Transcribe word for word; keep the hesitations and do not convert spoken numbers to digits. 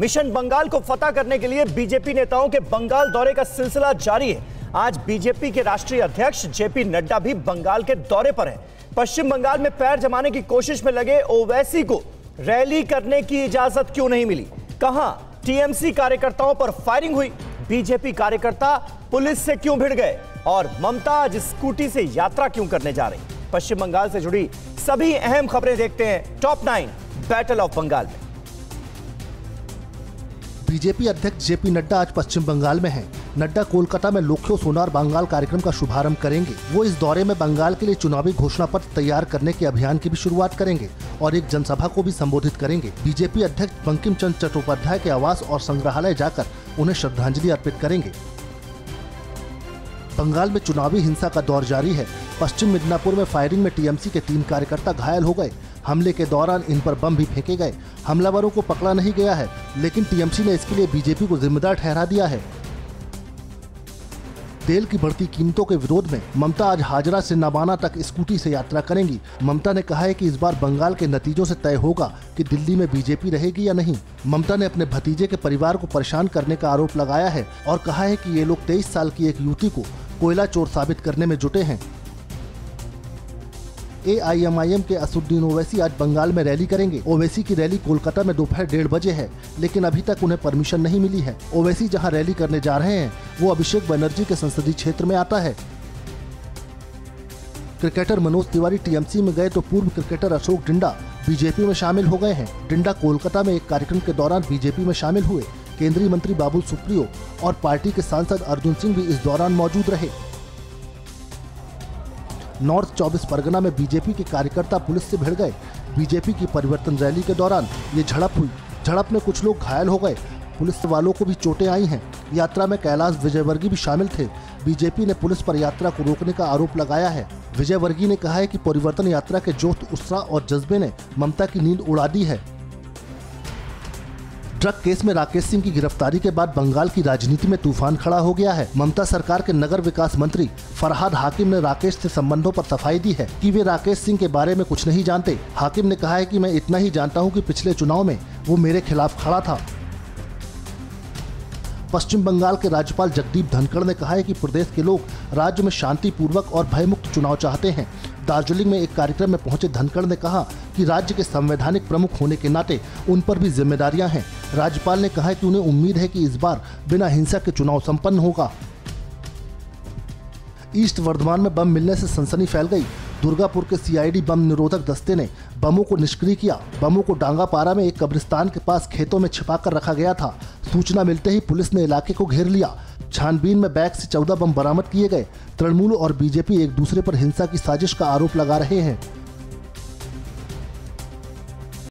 Mission Bengal को फतह करने के लिए बीजेपी नेताओं के बंगाल दौरे का सिलसिला जारी है। आज बीजेपी के राष्ट्रीय अध्यक्ष जेपी नड्डा भी बंगाल के दौरे पर हैं। पश्चिम बंगाल में पैर जमाने की कोशिश में लगे ओवैसी को रैली करने की इजाजत क्यों नहीं मिली? कहां टीएमसी कार्यकर्ताओं पर फायरिंग हुई? बीजेपी कार्यकर्ता पुलिस से क्यों भिड़ गए? और ममता आज स्कूटी से यात्रा क्यों करने जा रही? पश्चिम बंगाल से जुड़ी सभी अहम खबरें देखते हैं top nine battle of Bengal में। बीजेपी अध्यक्ष जेपी नड्डा आज पश्चिम बंगाल में हैं। नड्डा कोलकाता में लोख्यो सोनार बंगाल कार्यक्रम का शुभारंभ करेंगे। वो इस दौरे में बंगाल के लिए चुनावी घोषणा पत्र तैयार करने के अभियान की भी शुरुआत करेंगे और एक जनसभा को भी संबोधित करेंगे। बीजेपी अध्यक्ष बंकिम चंद्र चट्टोपाध्याय के आवास और संग्रहालय जाकर उन्हें श्रद्धांजलि अर्पित करेंगे। बंगाल में चुनावी हिंसा का दौर जारी है। पश्चिम मिदनापुर में फायरिंग में टीएमसी के तीन कार्यकर्ता घायल हो गए। हमले के दौरान इन पर बम भी फेंके गए। हमलावरों को पकड़ा नहीं गया है, लेकिन टीएमसी ने इसके लिए बीजेपी को जिम्मेदार ठहरा दिया है। तेल की बढ़ती कीमतों के विरोध में ममता आज हाजरा से नवाना तक स्कूटी से यात्रा करेंगी। ममता ने कहा है कि इस बार बंगाल के नतीजों से तय होगा कि दिल्ली में बीजेपी रहेगी या नहीं। ममता ने अपने भतीजे के परिवार को परेशान करने का आरोप लगाया है और कहा है कि ये लोग तेईस साल की एक युवती को कोयला चोर साबित करने में जुटे हैं। एआईएमआईएम के असुद्दीन ओवैसी आज बंगाल में रैली करेंगे। ओवैसी की रैली कोलकाता में दोपहर डेढ़ बजे है, लेकिन अभी तक उन्हें परमिशन नहीं मिली है। ओवैसी जहां रैली करने जा रहे हैं वो अभिषेक बनर्जी के संसदीय क्षेत्र में आता है। क्रिकेटर मनोज तिवारी टीएमसी में गए तो पूर्व क्रिकेटर अशोक डिंडा बीजेपी में शामिल हो गए हैं। डिंडा कोलकाता में एक कार्यक्रम के दौरान बीजेपी में शामिल हुए। केंद्रीय मंत्री बाबुल सुप्रियो और पार्टी के सांसद अर्जुन सिंह भी इस दौरान मौजूद रहे। नॉर्थ चौबीस परगना में बीजेपी के कार्यकर्ता पुलिस से भिड़ गए। बीजेपी की परिवर्तन रैली के दौरान ये झड़प हुई। झड़प में कुछ लोग घायल हो गए। पुलिस वालों को भी चोटें आई हैं। यात्रा में कैलाश विजयवर्गीय भी शामिल थे। बीजेपी ने पुलिस पर यात्रा को रोकने का आरोप लगाया है। विजयवर्गीय ने कहा है कि परिवर्तन यात्रा के जोश, उत्साह और जज्बे ने ममता की नींद उड़ा दी है। ड्रग केस में राकेश सिंह की गिरफ्तारी के बाद बंगाल की राजनीति में तूफान खड़ा हो गया है। ममता सरकार के नगर विकास मंत्री फरहाद हाकिम ने राकेश से संबंधों पर सफाई दी है कि वे राकेश सिंह के बारे में कुछ नहीं जानते। हाकिम ने कहा है कि मैं इतना ही जानता हूं कि पिछले चुनाव में वो मेरे खिलाफ खड़ा था। पश्चिम बंगाल के राज्यपाल जगदीप धनखड़ ने कहा है कि प्रदेश के लोग राज्य में शांतिपूर्वक और भयमुक्त चुनाव चाहते हैं। दार्जिलिंग में एक कार्यक्रम में पहुंचे धनखड़ ने कहा कि राज्य के संवैधानिक प्रमुख होने के नाते उन पर भी जिम्मेदारियां हैं। राज्यपाल ने कहा कि उन्हें उम्मीद है कि इस बार बिना हिंसा के चुनाव संपन्न होगा। ईस्ट बर्धमान में बम मिलने से सनसनी फैल गई। दुर्गापुर के सीआईडी बम निरोधक दस्ते ने बमों को निष्क्रिय किया। बमों को डांगापारा में एक कब्रिस्तान के पास खेतों में छिपाकर रखा गया था। सूचना मिलते ही पुलिस ने इलाके को घेर लिया। छानबीन में बैग से चौदह बम बरामद किए गए। तृणमूल और बीजेपी एक दूसरे पर हिंसा की साजिश का आरोप लगा रहे हैं।